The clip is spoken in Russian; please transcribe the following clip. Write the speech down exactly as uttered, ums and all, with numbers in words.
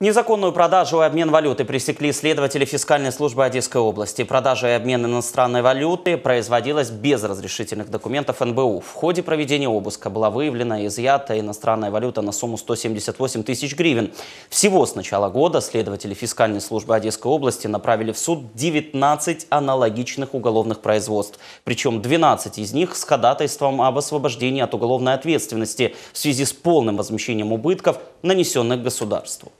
Незаконную продажу и обмен валюты пресекли следователи Фискальной службы Одесской области. Продажа и обмен иностранной валюты производилась без разрешительных документов эн бэ у. В ходе проведения обыска была выявлена и изъята иностранная валюта на сумму сто семьдесят восемь тысяч гривен. Всего с начала года следователи Фискальной службы Одесской области направили в суд девятнадцать аналогичных уголовных производств. Причем двенадцать из них с ходатайством об освобождении от уголовной ответственности в связи с полным возмещением убытков, нанесенных государству.